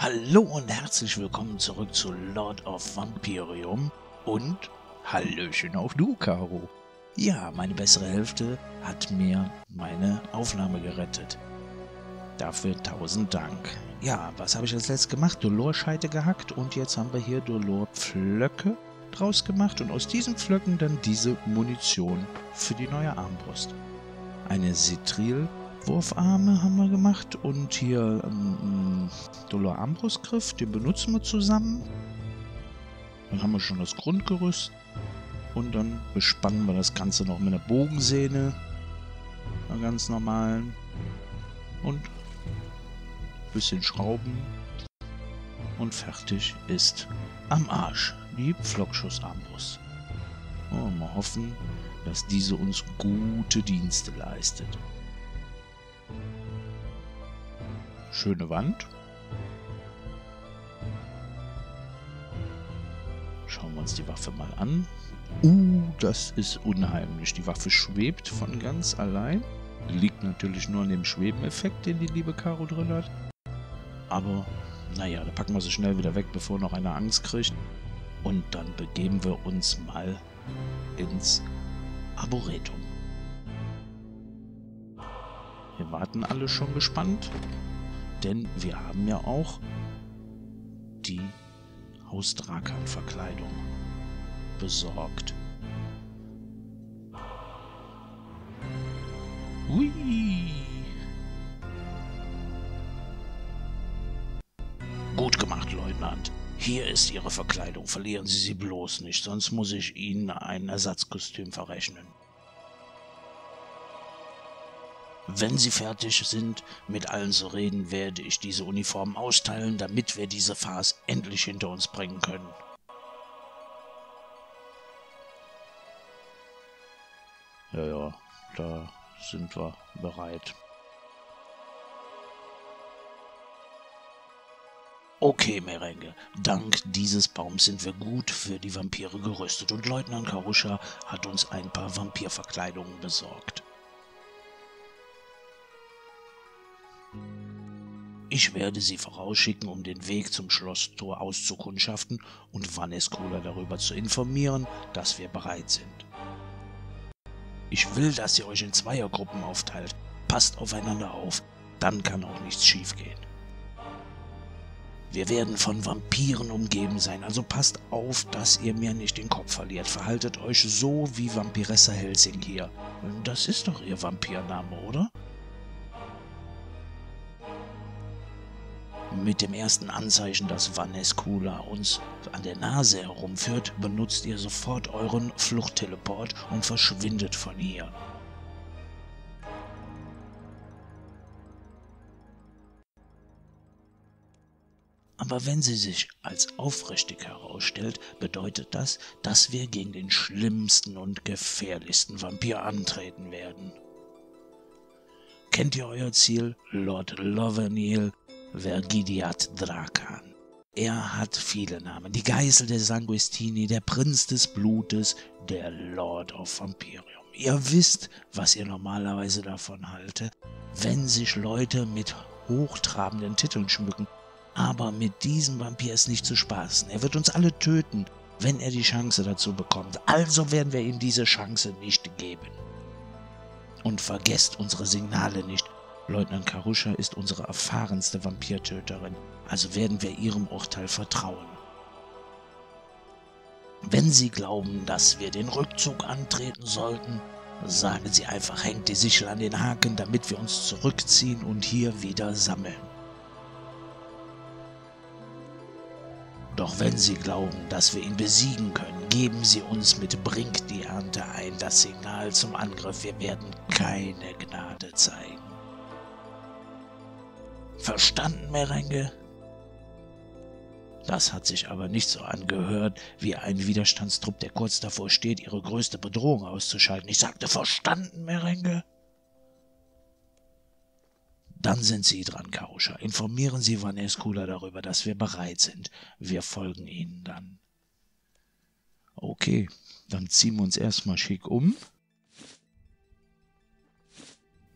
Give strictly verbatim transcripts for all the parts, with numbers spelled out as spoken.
Hallo und herzlich willkommen zurück zu Lord of Vampirium und Hallöchen auch du, Caro. Ja, meine bessere Hälfte hat mir meine Aufnahme gerettet. Dafür tausend Dank. Ja, was habe ich als letztes gemacht? Dolorscheite gehackt und jetzt haben wir hier Dolor-Pflöcke draus gemacht und aus diesen Pflöcken dann diese Munition für die neue Armbrust. Eine Citril-Wurfarme haben wir gemacht und hier einen Dolor-Armbrustgriff, den benutzen wir zusammen. Dann haben wir schon das Grundgerüst und dann bespannen wir das Ganze noch mit einer Bogensehne, einer ganz normalen, und ein bisschen Schrauben und fertig ist am Arsch die Pflok-Schuss-Armbrust. Und mal hoffen, dass diese uns gute Dienste leistet. Schöne Wand. Schauen wir uns die Waffe mal an. Uh, das ist unheimlich. Die Waffe schwebt von ganz allein. Liegt natürlich nur an dem Schwebeneffekt, den die liebe Caro drin hat. Aber naja, da packen wir sie schnell wieder weg, bevor noch einer Angst kriegt. Und dann begeben wir uns mal ins Arboretum. Wir warten alle schon gespannt, denn wir haben ja auch die Haus-Drakan-Verkleidung besorgt. Ui! Gut gemacht, Leutnant. Hier ist Ihre Verkleidung. Verlieren Sie sie bloß nicht, sonst muss ich Ihnen ein Ersatzkostüm verrechnen. Wenn Sie fertig sind, mit allen zu reden, werde ich diese Uniformen austeilen, damit wir diese Farce endlich hinter uns bringen können. Ja, ja, da sind wir bereit. Okay, Merengue, dank dieses Baums sind wir gut für die Vampire gerüstet und Leutnant Karusha hat uns ein paar Vampirverkleidungen besorgt. Ich werde sie vorausschicken, um den Weg zum Schlosstor auszukundschaften und Vanescula darüber zu informieren, dass wir bereit sind. Ich will, dass ihr euch in Zweiergruppen aufteilt. Passt aufeinander auf, dann kann auch nichts schiefgehen. Wir werden von Vampiren umgeben sein, also passt auf, dass ihr mir nicht den Kopf verliert. Verhaltet euch so wie Vampiressa Helsing hier. Das ist doch ihr Vampirname, oder? Mit dem ersten Anzeichen, dass Vanescula uns an der Nase herumführt, benutzt ihr sofort euren Fluchtteleport und verschwindet von hier. Aber wenn sie sich als aufrichtig herausstellt, bedeutet das, dass wir gegen den schlimmsten und gefährlichsten Vampir antreten werden. Kennt ihr euer Ziel? Lord Lovaneal, Vergidiad Drakan. Er hat viele Namen. Die Geißel der Sanguistini, der Prinz des Blutes, der Lord of Vampirium. Ihr wisst, was ihr normalerweise davon haltet, wenn sich Leute mit hochtrabenden Titeln schmücken. Aber mit diesem Vampir ist nicht zu spaßen. Er wird uns alle töten, wenn er die Chance dazu bekommt. Also werden wir ihm diese Chance nicht geben. Und vergesst unsere Signale nicht. Leutnant Karusha ist unsere erfahrenste Vampirtöterin. Also werden wir ihrem Urteil vertrauen. Wenn Sie glauben, dass wir den Rückzug antreten sollten, sagen Sie einfach, hängt die Sichel an den Haken, damit wir uns zurückziehen und hier wieder sammeln. Doch wenn Sie glauben, dass wir ihn besiegen können, geben Sie uns mit Brink die Ernte ein, das Signal zum Angriff. Wir werden keine Gnade zeigen. Verstanden, Merengue? Das hat sich aber nicht so angehört, wie ein Widerstandstrupp, der kurz davor steht, ihre größte Bedrohung auszuschalten. Ich sagte, verstanden, Merengue? Dann sind Sie dran, Karusha. Informieren Sie Vanescula darüber, dass wir bereit sind. Wir folgen Ihnen dann. Okay, dann ziehen wir uns erstmal schick um.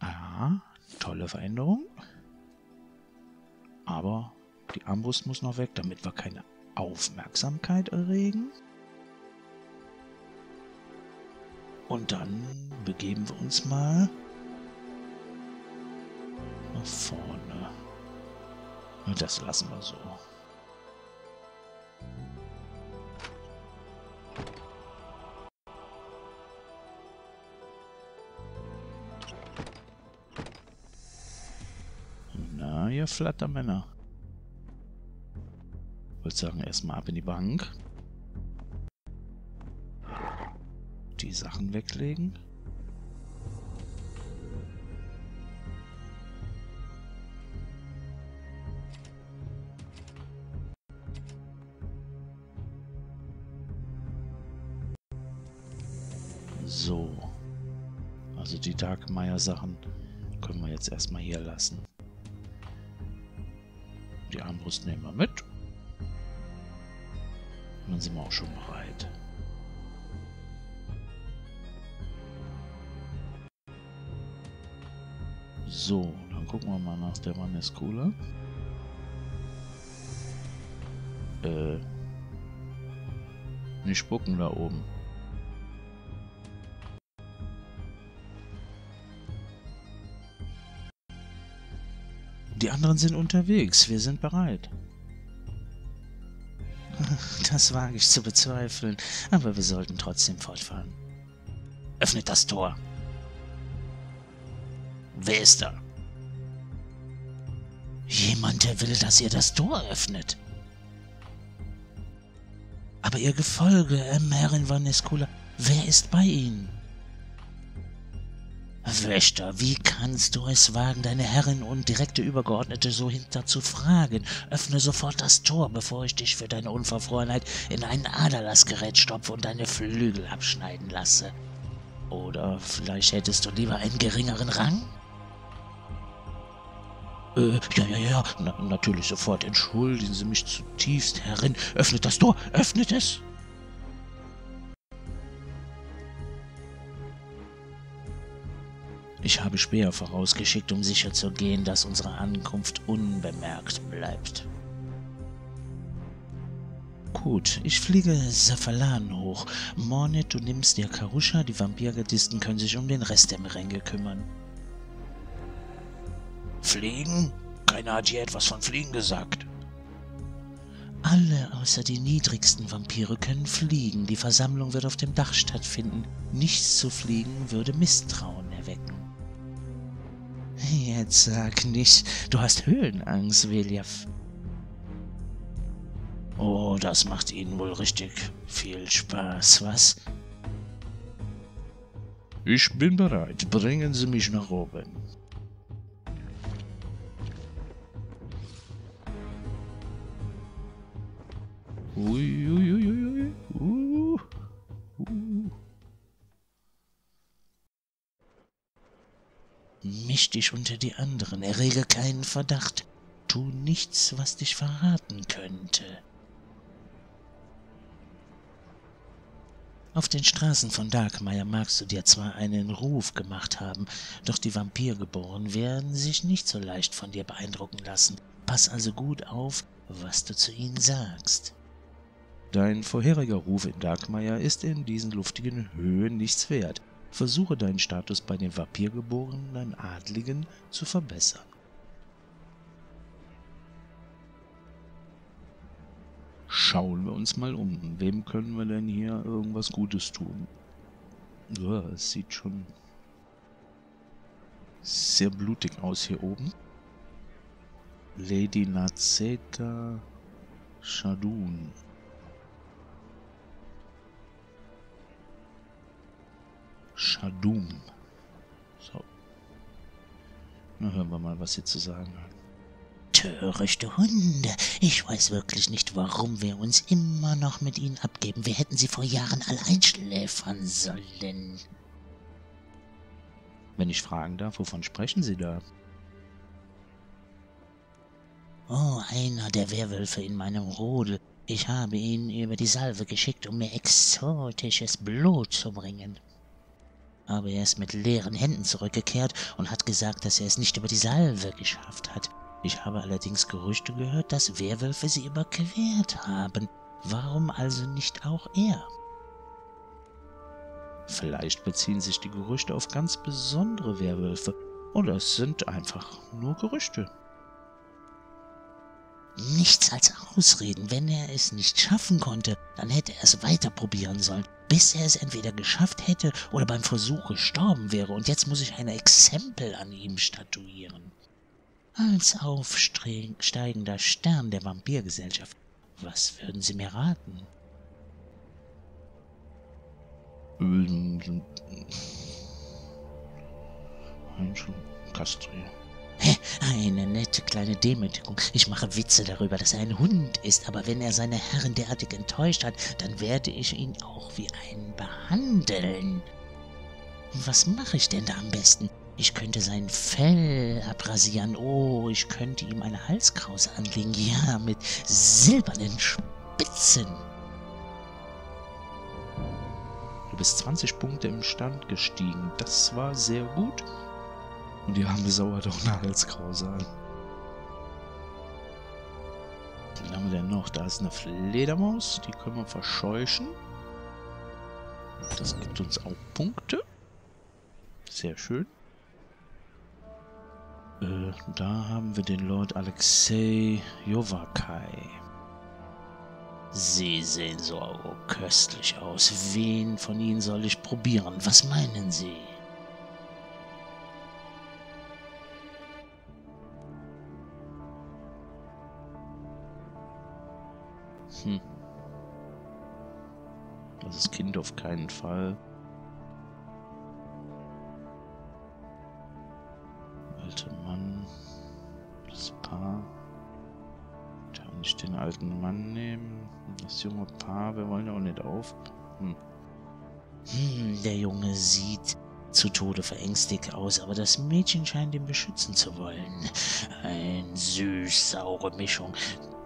Aha, tolle Veränderung. Aber Die Armbrust muss noch weg, damit wir keine Aufmerksamkeit erregen. Und dann begeben wir uns mal nach vorne. Und das lassen wir so. Na, ihr Flattermänner. Ich würde sagen, erstmal ab in die Bank. Die Sachen weglegen. So. Also die Darkmeier Sachen können wir jetzt erstmal hier lassen. Die Armbrust nehmen wir mit. Und dann sind wir auch schon bereit. So, dann gucken wir mal nach der Vanescula. Äh. Nicht spucken da oben. Die anderen sind unterwegs, wir sind bereit. Das wage ich zu bezweifeln, aber wir sollten trotzdem fortfahren. Öffnet das Tor! Wer ist da? Jemand, der will, dass ihr das Tor öffnet. Aber ihr Gefolge, Emmerin Vanescula, wer ist bei ihnen? Wächter, wie kannst du es wagen, deine Herrin und direkte Übergeordnete so hinter zu fragen? Öffne sofort das Tor, bevor ich dich für deine Unverfrorenheit in einen Aderlassgerät stopfe und deine Flügel abschneiden lasse. Oder vielleicht hättest du lieber einen geringeren Rang? Äh, ja, ja, ja, na, natürlich sofort. Entschuldigen Sie mich zutiefst, Herrin. Öffnet das Tor, öffnet es! Ich habe Späher vorausgeschickt, um sicherzugehen, dass unsere Ankunft unbemerkt bleibt. Gut, ich fliege Safalan hoch. Mornet, du nimmst dir Karusha, die Vampirgardisten können sich um den Rest der Merengue kümmern. Fliegen? Keiner hat hier etwas von Fliegen gesagt. Alle außer die niedrigsten Vampire können fliegen. Die Versammlung wird auf dem Dach stattfinden. Nichts zu fliegen würde Misstrauen erwecken. Jetzt sag nicht, du hast Höhenangst, Willyf. Oh, das macht Ihnen wohl richtig viel Spaß, was? Ich bin bereit. Bringen Sie mich nach oben. Ui, ui, ui, ui, uh, uh. Misch dich unter die anderen, errege keinen Verdacht. Tu nichts, was dich verraten könnte. Auf den Straßen von Darkmeier magst du dir zwar einen Ruf gemacht haben, doch die Vampirgeborenen werden sich nicht so leicht von dir beeindrucken lassen. Pass also gut auf, was du zu ihnen sagst. Dein vorheriger Ruf in Darkmeier ist in diesen luftigen Höhen nichts wert. Versuche deinen Status bei den Vampirgeborenen, deinen Adligen, zu verbessern. Schauen wir uns mal um. Wem können wir denn hier irgendwas Gutes tun? Ja, es sieht schon sehr blutig aus hier oben. Lady Nazeta Shadun. Schadum. So. Na, hören wir mal, was sie zu sagen hat. Törichte Hunde. Ich weiß wirklich nicht, warum wir uns immer noch mit ihnen abgeben. Wir hätten sie vor Jahren alle einschläfern sollen. Wenn ich fragen darf, wovon sprechen Sie da? Oh, einer der Werwölfe in meinem Rudel. Ich habe ihn über die Salve geschickt, um mir exotisches Blut zu bringen. Aber er ist mit leeren Händen zurückgekehrt und hat gesagt, dass er es nicht über die Salve geschafft hat. Ich habe allerdings Gerüchte gehört, dass Werwölfe sie überquert haben. Warum also nicht auch er? Vielleicht beziehen sich die Gerüchte auf ganz besondere Werwölfe, oder es sind einfach nur Gerüchte. Nichts als Ausreden. Wenn er es nicht schaffen konnte, dann hätte er es weiter probieren sollen, bis er es entweder geschafft hätte oder beim Versuch gestorben wäre. Und jetzt muss ich ein Exempel an ihm statuieren. Als aufsteigender Stern der Vampirgesellschaft, was würden Sie mir raten? Ähm... Kastri. Eine nette kleine Demütigung. Ich mache Witze darüber, dass er ein Hund ist, aber wenn er seine Herren derartig enttäuscht hat, dann werde ich ihn auch wie einen behandeln. Was mache ich denn da am besten? Ich könnte sein Fell abrasieren. Oh, ich könnte ihm eine Halskrause anlegen. Ja, mit silbernen Spitzen. Du bist zwanzig Punkte im Stand gestiegen. Das war sehr gut. Und die arme Sau hat auch eine Halskrause an. Was haben wir denn noch? Da ist eine Fledermaus, die können wir verscheuchen. Das gibt uns auch Punkte. Sehr schön. Äh, da haben wir den Lord Alexei Jovakai. Sie sehen so köstlich aus. Wen von ihnen soll ich probieren? Was meinen Sie? Hm. Das ist Kind auf keinen Fall. Alter Mann. Das Paar. Kann ich den alten Mann nehmen? Das junge Paar, wir wollen ja auch nicht auf. Hm. Hm, der Junge sieht zu Tode verängstigt aus, aber das Mädchen scheint ihn beschützen zu wollen. Eine süß-saure Mischung.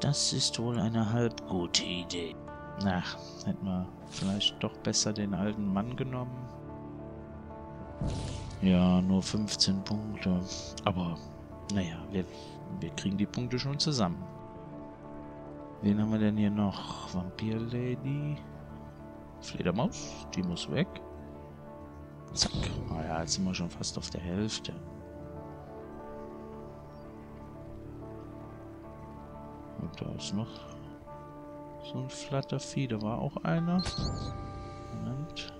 Das ist wohl eine halb gute Idee. Na, hätten wir vielleicht doch besser den alten Mann genommen. Ja, nur fünfzehn Punkte. Aber, naja, wir, wir kriegen die Punkte schon zusammen. Wen haben wir denn hier noch? Vampir-Lady. Fledermaus, die muss weg. Zack. Ah ja, jetzt sind wir schon fast auf der Hälfte. Und da ist noch so ein Flattervieh. Da war auch einer. Moment.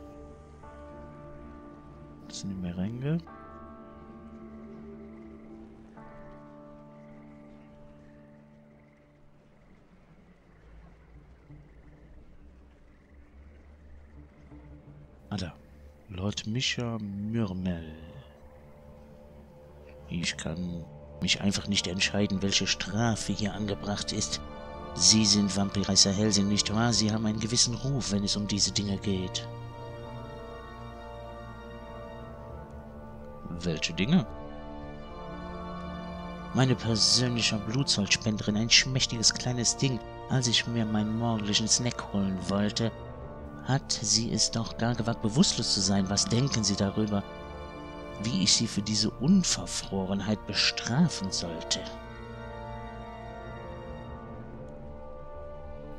Das sind die Merengue. Ah da. Lord Mischa Mürmel. Ich kann mich einfach nicht entscheiden, welche Strafe hier angebracht ist. Sie sind Vampiressa Helsing, nicht wahr? Sie haben einen gewissen Ruf, wenn es um diese Dinge geht. Welche Dinge? Meine persönliche Blutzollspenderin, ein schmächtiges kleines Ding. Als ich mir meinen morgendlichen Snack holen wollte, hat sie es doch gar gewagt, bewusstlos zu sein. Was denken Sie darüber? Wie ich sie für diese Unverfrorenheit bestrafen sollte.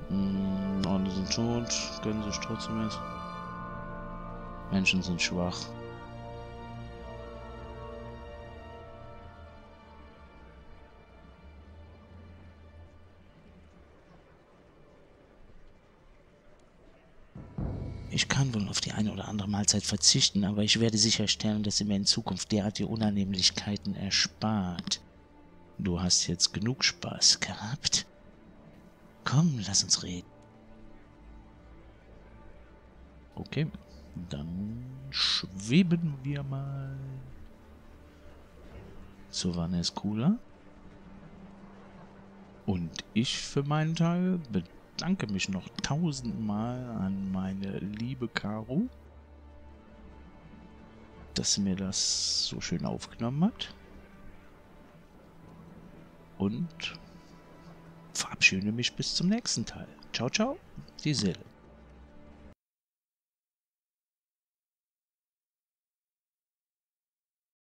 Hm, alle sind tot, gönnen sich trotzdem was. Menschen sind schwach. Ich kann wohl auf die eine oder andere Mahlzeit verzichten, aber ich werde sicherstellen, dass sie mir in Zukunft derartige Unannehmlichkeiten erspart. Du hast jetzt genug Spaß gehabt. Komm, lass uns reden. Okay, dann schweben wir mal zur Vanescula. Und ich für meinen Teil bedanke Danke mich noch tausendmal an meine liebe Caro, dass sie mir das so schön aufgenommen hat. Und verabschiede mich bis zum nächsten Teil. Ciao, ciao, die Seele.